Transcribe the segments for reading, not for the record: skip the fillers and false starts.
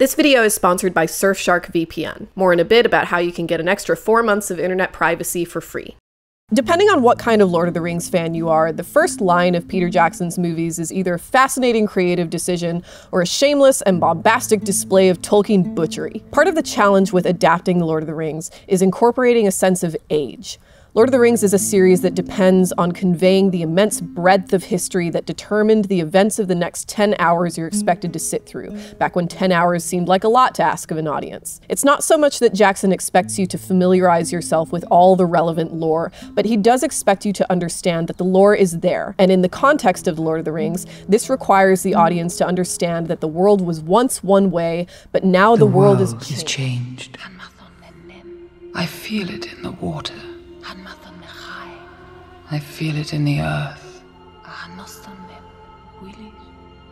This video is sponsored by Surfshark VPN. More in a bit about how you can get an extra 4 months of internet privacy for free. Depending on what kind of Lord of the Rings fan you are, the first line of Peter Jackson's movies is either a fascinating creative decision or a shameless and bombastic display of Tolkien butchery. Part of the challenge with adapting The Lord of the Rings is incorporating a sense of age. Lord of the Rings is a series that depends on conveying the immense breadth of history that determined the events of the next 10 hours you're expected to sit through, back when 10 hours seemed like a lot to ask of an audience. It's not so much that Jackson expects you to familiarize yourself with all the relevant lore, but he does expect you to understand that the lore is there. And in the context of The Lord of the Rings, this requires the audience to understand that the world was once one way, but now the world is changed. I feel it in the water. I feel it in the earth.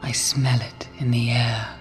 I smell it in the air.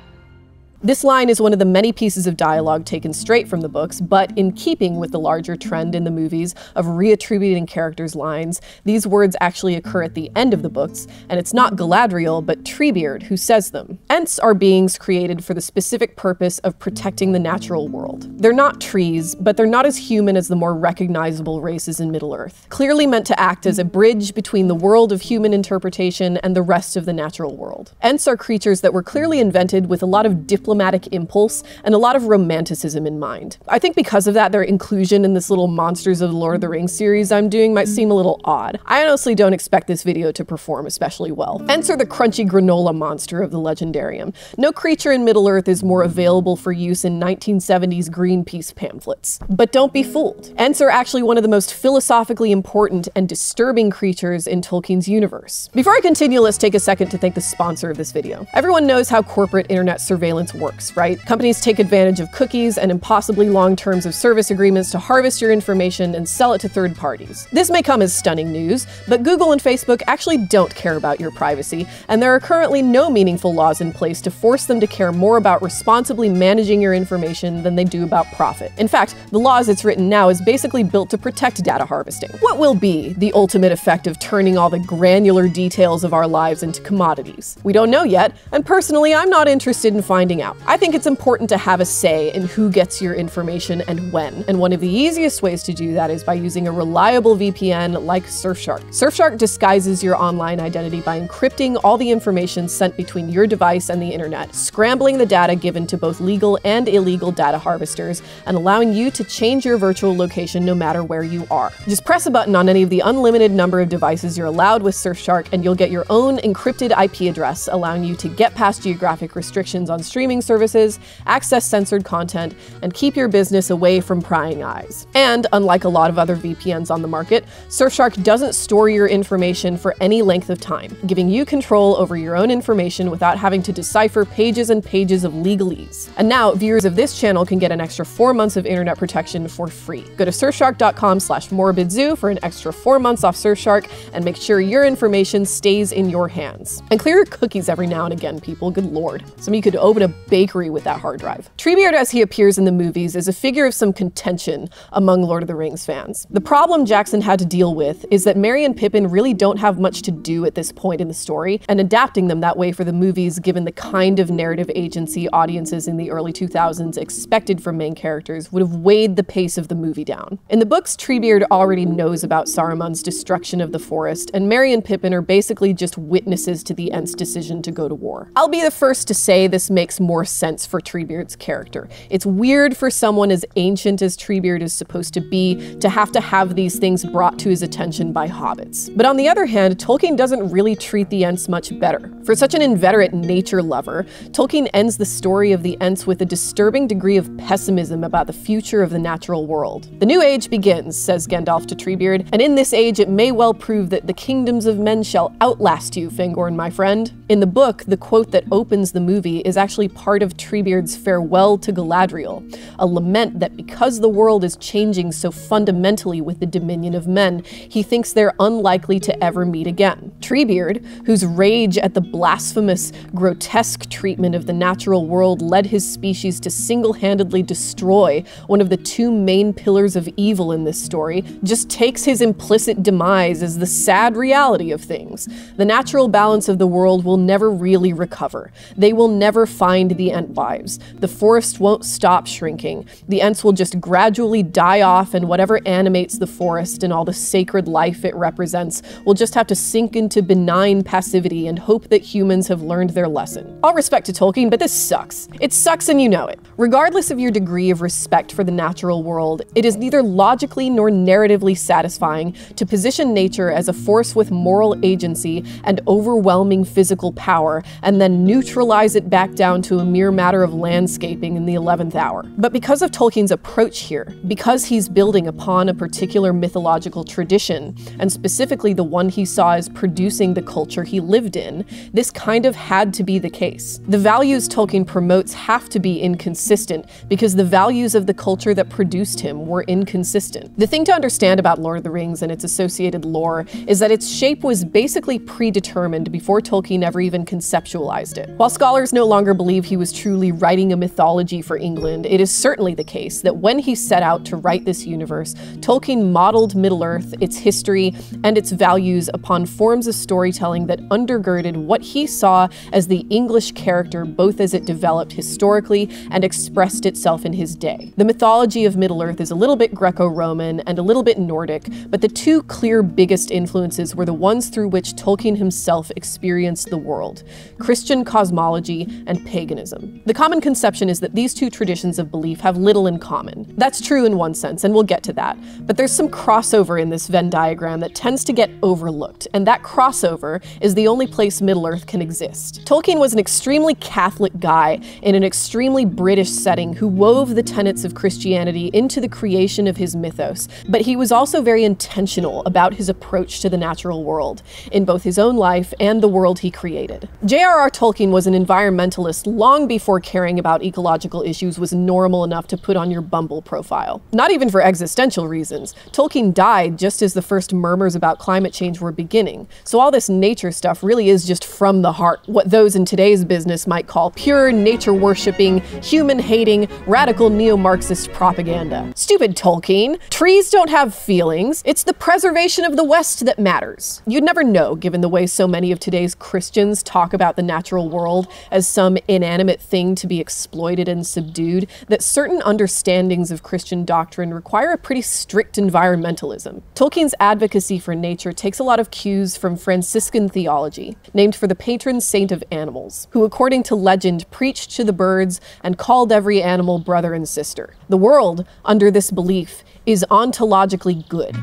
This line is one of the many pieces of dialogue taken straight from the books, but in keeping with the larger trend in the movies of reattributing characters' lines, these words actually occur at the end of the books, and it's not Galadriel, but Treebeard who says them. Ents are beings created for the specific purpose of protecting the natural world. They're not trees, but they're not as human as the more recognizable races in Middle Earth, clearly meant to act as a bridge between the world of human interpretation and the rest of the natural world. Ents are creatures that were clearly invented with a lot of diplomatic impulse and a lot of romanticism in mind. I think because of that, their inclusion in this little Monsters of the Lord of the Rings series I'm doing might seem a little odd. I honestly don't expect this video to perform especially well. Ents are the crunchy granola monster of the legendarium. No creature in Middle-earth is more available for use in 1970s Greenpeace pamphlets. But don't be fooled. Ents are actually one of the most philosophically important and disturbing creatures in Tolkien's universe. Before I continue, let's take a second to thank the sponsor of this video. Everyone knows how corporate internet surveillance works, right? Companies take advantage of cookies and impossibly long terms of service agreements to harvest your information and sell it to third parties. This may come as stunning news, but Google and Facebook actually don't care about your privacy, and there are currently no meaningful laws in place to force them to care more about responsibly managing your information than they do about profit. In fact, the law as it's written now is basically built to protect data harvesting. What will be the ultimate effect of turning all the granular details of our lives into commodities? We don't know yet, and personally, I'm not interested in finding out. I think it's important to have a say in who gets your information and when, and one of the easiest ways to do that is by using a reliable VPN like Surfshark. Surfshark disguises your online identity by encrypting all the information sent between your device and the internet, scrambling the data given to both legal and illegal data harvesters, and allowing you to change your virtual location no matter where you are. Just press a button on any of the unlimited number of devices you're allowed with Surfshark, and you'll get your own encrypted IP address, allowing you to get past geographic restrictions on streaming services, access censored content, and keep your business away from prying eyes. And unlike a lot of other VPNs on the market, Surfshark doesn't store your information for any length of time, giving you control over your own information without having to decipher pages and pages of legalese. And now, viewers of this channel can get an extra 4 months of internet protection for free. Go to surfshark.com/morbidzoo for an extra 4 months off Surfshark, and make sure your information stays in your hands. And clear your cookies every now and again, people, good lord. Some of you could open a bakery with that hard drive. Treebeard, as he appears in the movies, is a figure of some contention among Lord of the Rings fans. The problem Jackson had to deal with is that Merry and Pippin really don't have much to do at this point in the story, and adapting them that way for the movies, given the kind of narrative agency audiences in the early 2000s expected from main characters, would have weighed the pace of the movie down. In the books, Treebeard already knows about Saruman's destruction of the forest, and Merry and Pippin are basically just witnesses to the Ents' decision to go to war. I'll be the first to say this makes more sense for Treebeard's character. It's weird for someone as ancient as Treebeard is supposed to be to have these things brought to his attention by hobbits. But on the other hand, Tolkien doesn't really treat the Ents much better. For such an inveterate nature lover, Tolkien ends the story of the Ents with a disturbing degree of pessimism about the future of the natural world. "The new age begins," says Gandalf to Treebeard, "and in this age it may well prove that the kingdoms of men shall outlast you, Fangorn, my friend." In the book, the quote that opens the movie is actually part of Treebeard's farewell to Galadriel, a lament that because the world is changing so fundamentally with the dominion of men, he thinks they're unlikely to ever meet again. Treebeard, whose rage at the blasphemous, grotesque treatment of the natural world led his species to single-handedly destroy one of the two main pillars of evil in this story, just takes his implicit demise as the sad reality of things. The natural balance of the world will never really recover. They will never find the Entwives. The forest won't stop shrinking. The Ents will just gradually die off, and whatever animates the forest and all the sacred life it represents will just have to sink into benign passivity and hope that humans have learned their lesson. All respect to Tolkien, but this sucks. It sucks and you know it. Regardless of your degree of respect for the natural world, it is neither logically nor narratively satisfying to position nature as a force with moral agency and overwhelming physical power, and then neutralize it back down to a mere matter of landscaping in the 11th hour. But because of Tolkien's approach here, because he's building upon a particular mythological tradition, and specifically the one he saw as producing the culture he lived in, this kind of had to be the case. The values Tolkien promotes have to be inconsistent because the values of the culture that produced him were inconsistent. The thing to understand about Lord of the Rings and its associated lore is that its shape was basically predetermined before Tolkien ever even conceptualized it. While scholars no longer believe he was truly writing a mythology for England, it is certainly the case that when he set out to write this universe, Tolkien modeled Middle Earth, its history, and its values upon forms of storytelling that undergirded what he saw as the English character, both as it developed historically and expressed itself in his day. The mythology of Middle Earth is a little bit Greco-Roman and a little bit Nordic, but the two clear biggest influences were the ones through which Tolkien himself experienced the world: Christian cosmology and paganism. The common conception is that these two traditions of belief have little in common. That's true in one sense, and we'll get to that, but there's some crossover in this Venn diagram that tends to get overlooked, and that crossover is the only place Middle-earth can exist. Tolkien was an extremely Catholic guy in an extremely British setting who wove the tenets of Christianity into the creation of his mythos, but he was also very intentional about his approach to the natural world, in both his own life and the world he created. J.R.R. Tolkien was an environmentalist long before caring about ecological issues was normal enough to put on your Bumble profile. Not even for existential reasons. Tolkien died just as the first murmurs about climate change were beginning, so all this nature stuff really is just from the heart, what those in today's business might call pure, nature-worshipping, human-hating, radical neo-Marxist propaganda. Stupid Tolkien! Trees don't have feelings. It's the preservation of the West that matters. You'd never know, given the way so many of today's Christians talk about the natural world as some inanimate thing to be exploited and subdued, that certain understandings of Christian doctrine require a pretty strict environmentalism. Tolkien's advocacy for nature takes a lot of cues from Franciscan theology, named for the patron saint of animals, who according to legend preached to the birds and called every animal brother and sister. The world, under this belief, is ontologically good.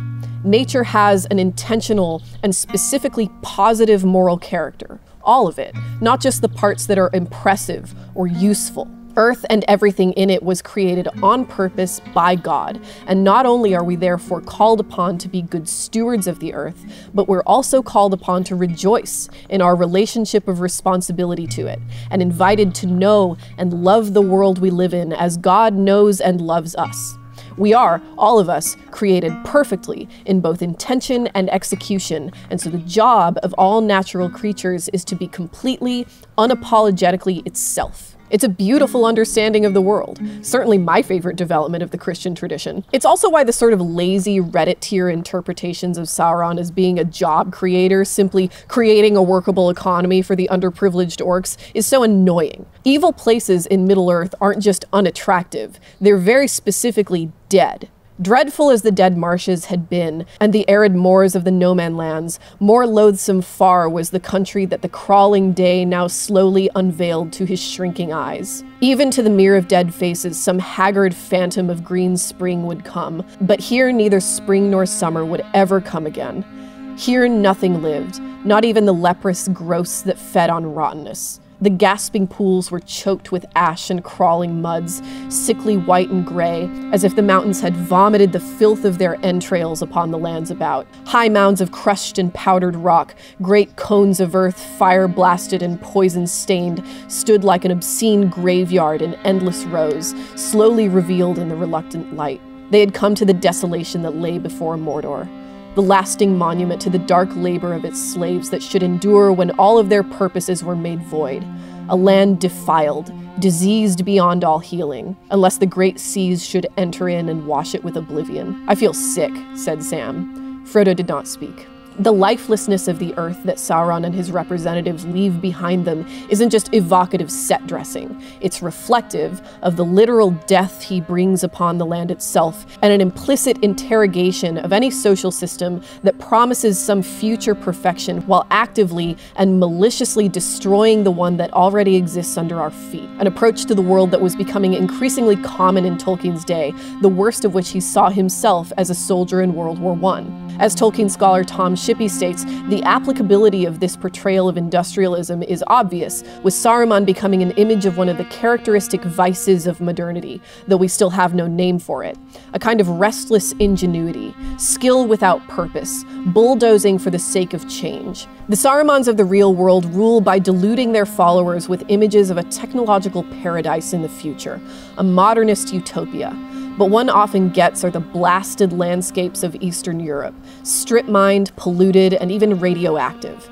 Nature has an intentional and specifically positive moral character. All of it, not just the parts that are impressive or useful. Earth and everything in it was created on purpose by God, and not only are we therefore called upon to be good stewards of the earth, but we're also called upon to rejoice in our relationship of responsibility to it, and invited to know and love the world we live in as God knows and loves us. We are, all of us, created perfectly in both intention and execution, and so the job of all natural creatures is to be completely, unapologetically itself. It's a beautiful understanding of the world, certainly my favorite development of the Christian tradition. It's also why the sort of lazy Reddit tier interpretations of Sauron as being a job creator, simply creating a workable economy for the underprivileged orcs, is so annoying. Evil places in Middle-earth aren't just unattractive, they're very specifically dead. Dreadful as the dead marshes had been, and the arid moors of the no-man lands, more loathsome far was the country that the crawling day now slowly unveiled to his shrinking eyes. Even to the mere of dead faces, some haggard phantom of green spring would come, but here neither spring nor summer would ever come again. Here nothing lived, not even the leprous growths that fed on rottenness. The gasping pools were choked with ash and crawling muds, sickly white and gray, as if the mountains had vomited the filth of their entrails upon the lands about. High mounds of crushed and powdered rock, great cones of earth, fire-blasted and poison-stained, stood like an obscene graveyard in endless rows, slowly revealed in the reluctant light. They had come to the desolation that lay before Mordor, the lasting monument to the dark labor of its slaves that should endure when all of their purposes were made void, a land defiled, diseased beyond all healing, unless the great seas should enter in and wash it with oblivion. "I feel sick," said Sam. Frodo did not speak. The lifelessness of the earth that Sauron and his representatives leave behind them isn't just evocative set dressing. It's reflective of the literal death he brings upon the land itself, and an implicit interrogation of any social system that promises some future perfection while actively and maliciously destroying the one that already exists under our feet. An approach to the world that was becoming increasingly common in Tolkien's day, the worst of which he saw himself as a soldier in World War I. As Tolkien scholar Tom Shippey states, the applicability of this portrayal of industrialism is obvious, with Saruman becoming an image of one of the characteristic vices of modernity, though we still have no name for it. A kind of restless ingenuity, skill without purpose, bulldozing for the sake of change. The Sarumans of the real world rule by deluding their followers with images of a technological paradise in the future, a modernist utopia. But one often gets are the blasted landscapes of Eastern Europe, strip-mined, polluted, and even radioactive.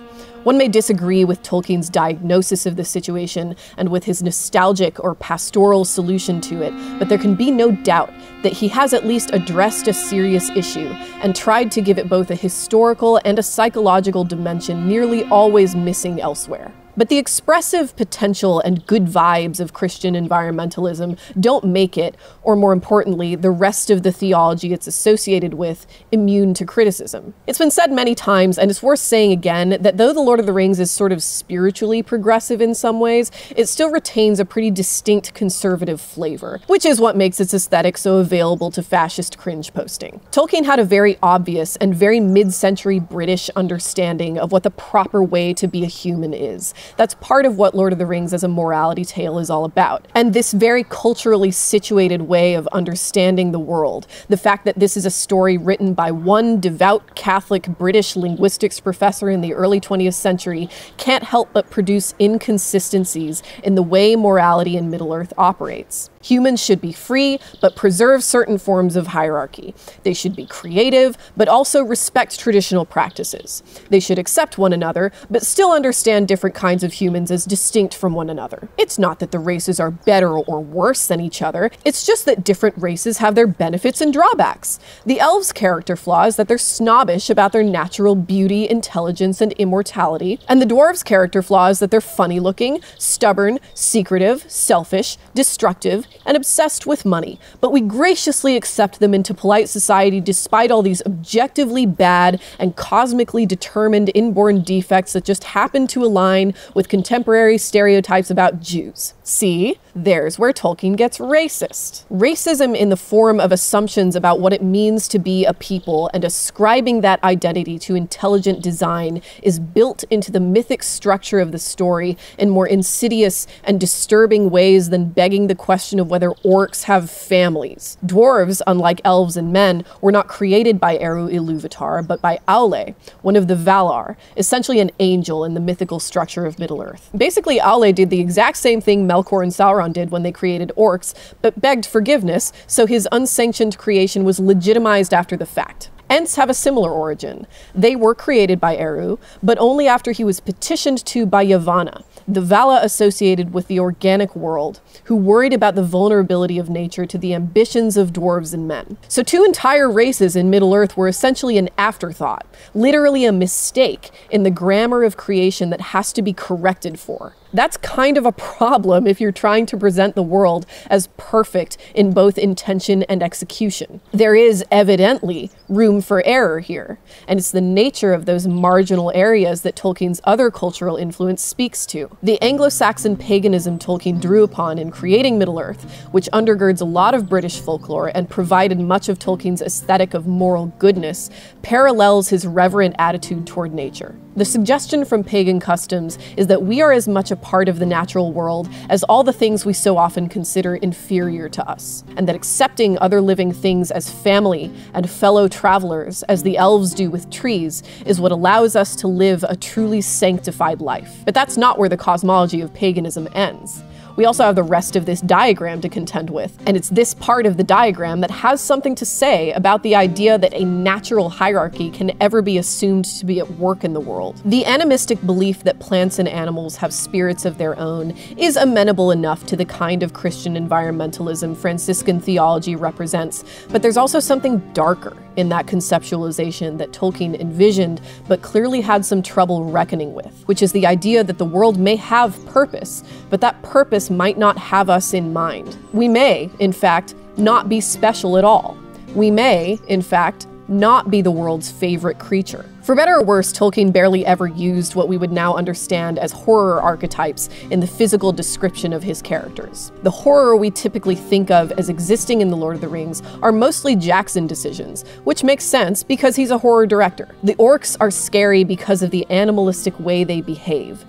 One may disagree with Tolkien's diagnosis of the situation and with his nostalgic or pastoral solution to it, but there can be no doubt that he has at least addressed a serious issue and tried to give it both a historical and a psychological dimension nearly always missing elsewhere. But the expressive potential and good vibes of Christian environmentalism don't make it, or more importantly, the rest of the theology it's associated with, immune to criticism. It's been said many times, and it's worth saying again, that though The Lord of the Rings is sort of spiritually progressive in some ways, it still retains a pretty distinct conservative flavor, which is what makes its aesthetic so available to fascist cringe posting. Tolkien had a very obvious and very mid-century British understanding of what the proper way to be a human is. That's part of what Lord of the Rings as a morality tale is all about. And this very culturally situated way of understanding the world, the fact that this is a story written by one devout Catholic British linguistics professor in the early 20th century, can't help but produce inconsistencies in the way morality in Middle Earth operates. Humans should be free, but preserve certain forms of hierarchy. They should be creative, but also respect traditional practices. They should accept one another, but still understand different kinds of humans as distinct from one another. It's not that the races are better or worse than each other, it's just that different races have their benefits and drawbacks. The elves' character flaw is that they're snobbish about their natural beauty, intelligence, and immortality, and the dwarves' character flaw is that they're funny-looking, stubborn, secretive, selfish, destructive, and obsessed with money, but we graciously accept them into polite society despite all these objectively bad and cosmically determined inborn defects that just happen to align with contemporary stereotypes about Jews. See? There's where Tolkien gets racist. Racism in the form of assumptions about what it means to be a people and ascribing that identity to intelligent design is built into the mythic structure of the story in more insidious and disturbing ways than begging the question of whether orcs have families. Dwarves, unlike elves and men, were not created by Eru Ilúvatar, but by Aulë, one of the Valar, essentially an angel in the mythical structure of Middle Earth. Basically, Aulë did the exact same thing Melkor and Sauron did when they created orcs, but begged forgiveness, so his unsanctioned creation was legitimized after the fact. Ents have a similar origin. They were created by Eru, but only after he was petitioned to by Yavanna, the Vala associated with the organic world, who worried about the vulnerability of nature to the ambitions of dwarves and men. So two entire races in Middle-earth were essentially an afterthought, literally a mistake in the grammar of creation that has to be corrected for. That's kind of a problem if you're trying to present the world as perfect in both intention and execution. There is evidently room for error here, and it's the nature of those marginal areas that Tolkien's other cultural influence speaks to. The Anglo-Saxon paganism Tolkien drew upon in creating Middle-earth, which undergirds a lot of British folklore and provided much of Tolkien's aesthetic of moral goodness, parallels his reverent attitude toward nature. The suggestion from pagan customs is that we are as much a part of the natural world as all the things we so often consider inferior to us, and that accepting other living things as family and fellow travelers, as the elves do with trees, is what allows us to live a truly sanctified life. But that's not where the cosmology of paganism ends. We also have the rest of this diagram to contend with, and it's this part of the diagram that has something to say about the idea that a natural hierarchy can ever be assumed to be at work in the world. The animistic belief that plants and animals have spirits of their own is amenable enough to the kind of Christian environmentalism Franciscan theology represents, but there's also something darker in that conceptualization that Tolkien envisioned, but clearly had some trouble reckoning with, which is the idea that the world may have purpose, but that purpose might not have us in mind. We may, in fact, not be special at all. We may, in fact, not be the world's favorite creature. For better or worse, Tolkien barely ever used what we would now understand as horror archetypes in the physical description of his characters. The horror we typically think of as existing in The Lord of the Rings are mostly Jackson decisions, which makes sense because he's a horror director. The orcs are scary because of the animalistic way they behave.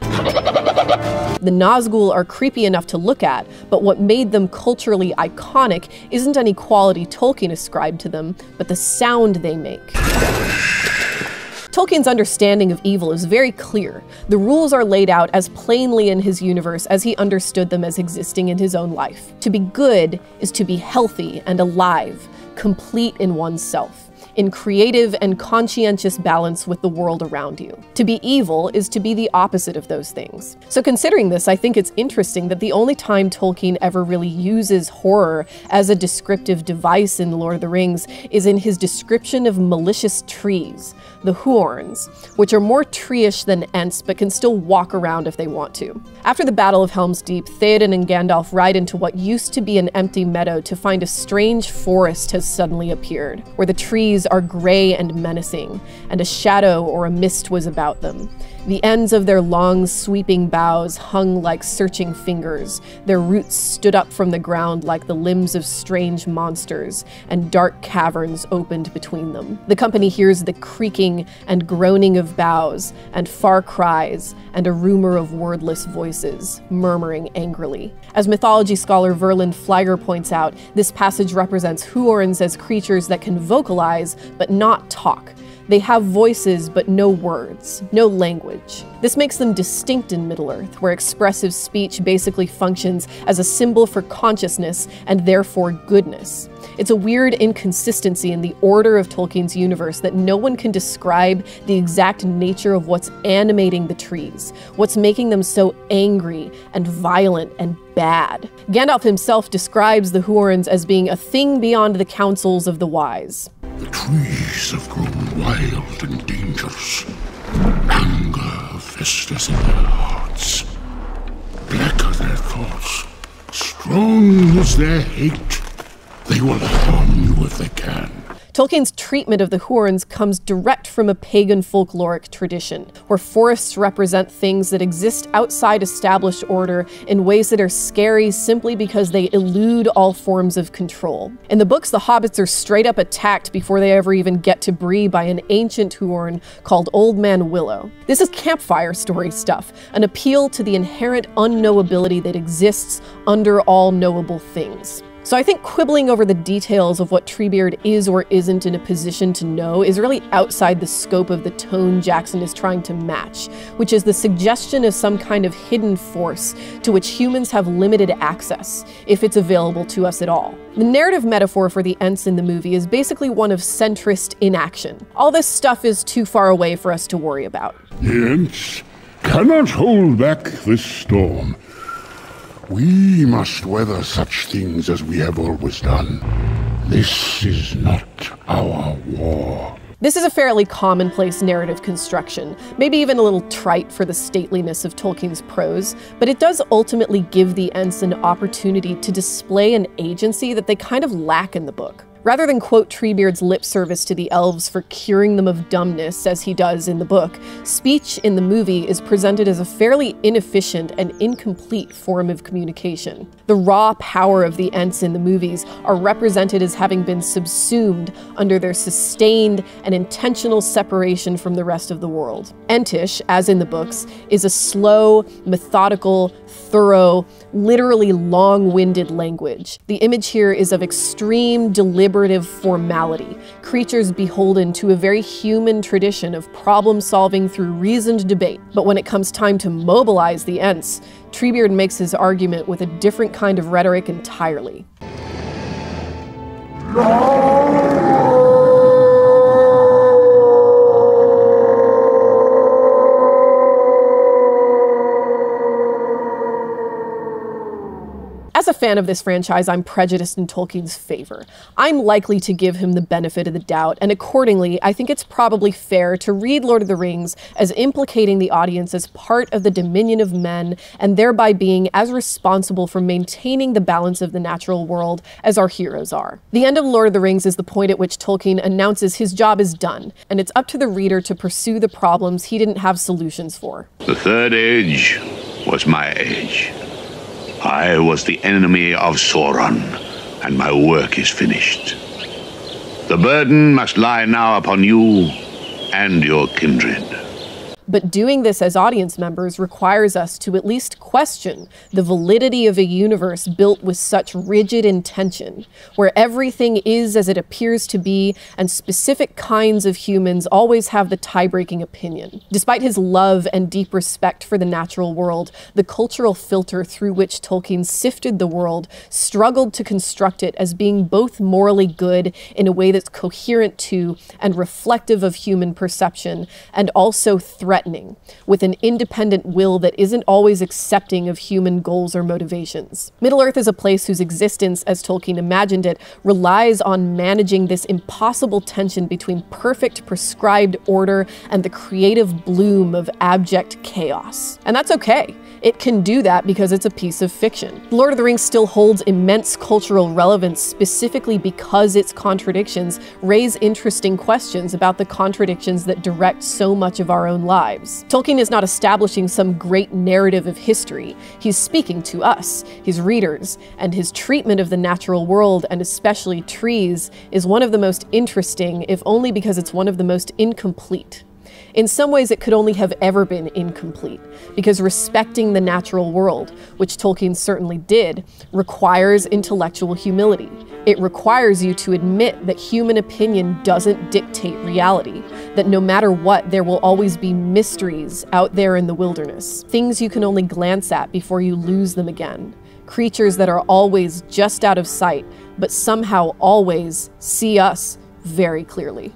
The Nazgûl are creepy enough to look at, but what made them culturally iconic isn't any quality Tolkien ascribed to them, but the sound they make. Tolkien's understanding of evil is very clear. The rules are laid out as plainly in his universe as he understood them as existing in his own life. To be good is to be healthy and alive, complete in oneself, in creative and conscientious balance with the world around you. To be evil is to be the opposite of those things. So considering this, I think it's interesting that the only time Tolkien ever really uses horror as a descriptive device in The Lord of the Rings is in his description of malicious trees, the Huorns, which are more tree-ish than Ents but can still walk around if they want to. After the Battle of Helm's Deep, Théoden and Gandalf ride into what used to be an empty meadow to find a strange forest has suddenly appeared, where the trees are gray and menacing, and a shadow or a mist was about them. The ends of their long, sweeping boughs hung like searching fingers, their roots stood up from the ground like the limbs of strange monsters, and dark caverns opened between them. The company hears the creaking and groaning of boughs, and far cries, and a rumor of wordless voices, murmuring angrily. As mythology scholar Verlyn Flieger points out, this passage represents Huorns as creatures that can vocalize, but not talk. They have voices, but no words, no language. This makes them distinct in Middle Earth, where expressive speech basically functions as a symbol for consciousness and therefore goodness. It's a weird inconsistency in the order of Tolkien's universe that no one can describe the exact nature of what's animating the trees, what's making them so angry and violent and bad. Gandalf himself describes the Huorns as being a thing beyond the counsels of the wise. The trees have grown wild and dangerous. Anger festers in their hearts. Black are their thoughts. Strong is their hate. They will harm you if they can. Tolkien's treatment of the Huorns comes direct from a pagan folkloric tradition, where forests represent things that exist outside established order in ways that are scary simply because they elude all forms of control. In the books, the hobbits are straight up attacked before they ever even get to Bree by an ancient Huorn called Old Man Willow. This is campfire story stuff, an appeal to the inherent unknowability that exists under all knowable things. So I think quibbling over the details of what Treebeard is or isn't in a position to know is really outside the scope of the tone Jackson is trying to match, which is the suggestion of some kind of hidden force to which humans have limited access, if it's available to us at all. The narrative metaphor for the Ents in the movie is basically one of centrist inaction. All this stuff is too far away for us to worry about. The Ents cannot hold back this storm. We must weather such things as we have always done. This is not our war. This is a fairly commonplace narrative construction, maybe even a little trite for the stateliness of Tolkien's prose, but it does ultimately give the Ents an opportunity to display an agency that they kind of lack in the book. Rather than quote Treebeard's lip service to the elves for curing them of dumbness, as he does in the book, speech in the movie is presented as a fairly inefficient and incomplete form of communication. The raw power of the Ents in the movies are represented as having been subsumed under their sustained and intentional separation from the rest of the world. Entish, as in the books, is a slow, methodical, thorough, literally long-winded language. The image here is of extreme, deliberative formality, creatures beholden to a very human tradition of problem-solving through reasoned debate. But when it comes time to mobilize the Ents, Treebeard makes his argument with a different kind of rhetoric entirely. As a a fan of this franchise, I'm prejudiced in Tolkien's favor. I'm likely to give him the benefit of the doubt, and accordingly, I think it's probably fair to read Lord of the Rings as implicating the audience as part of the dominion of men, and thereby being as responsible for maintaining the balance of the natural world as our heroes are. The end of Lord of the Rings is the point at which Tolkien announces his job is done, and it's up to the reader to pursue the problems he didn't have solutions for. The Third Age was my age. I was the enemy of Sauron, and my work is finished. The burden must lie now upon you and your kindred. But doing this as audience members requires us to at least question the validity of a universe built with such rigid intention, where everything is as it appears to be, and specific kinds of humans always have the tie-breaking opinion. Despite his love and deep respect for the natural world, the cultural filter through which Tolkien sifted the world struggled to construct it as being both morally good in a way that's coherent to and reflective of human perception, and also threatening, with an independent will that isn't always accepting of human goals or motivations. Middle Earth is a place whose existence, as Tolkien imagined it, relies on managing this impossible tension between perfect prescribed order and the creative bloom of abject chaos. And that's okay. It can do that because it's a piece of fiction. Lord of the Rings still holds immense cultural relevance specifically because its contradictions raise interesting questions about the contradictions that direct so much of our own lives. Tolkien is not establishing some great narrative of history. He's speaking to us, his readers, and his treatment of the natural world, and especially trees, is one of the most interesting, if only because it's one of the most incomplete. In some ways, it could only have ever been incomplete, because respecting the natural world, which Tolkien certainly did, requires intellectual humility. It requires you to admit that human opinion doesn't dictate reality, that no matter what, there will always be mysteries out there in the wilderness, things you can only glance at before you lose them again, creatures that are always just out of sight, but somehow always see us very clearly.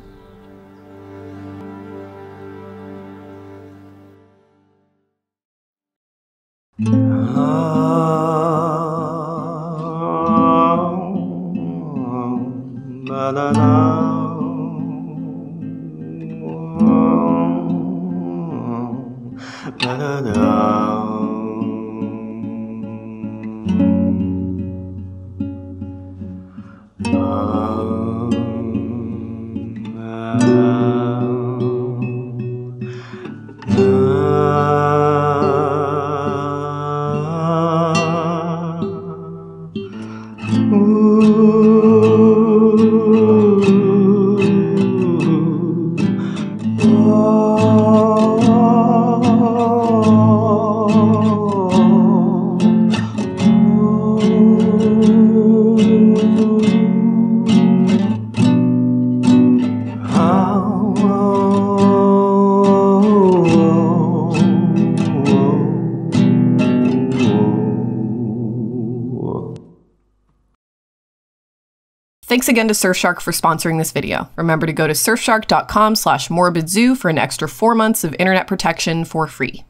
Thanks again to Surfshark for sponsoring this video. Remember to go to surfshark.com/morbidzoo for an extra 4 months of internet protection for free.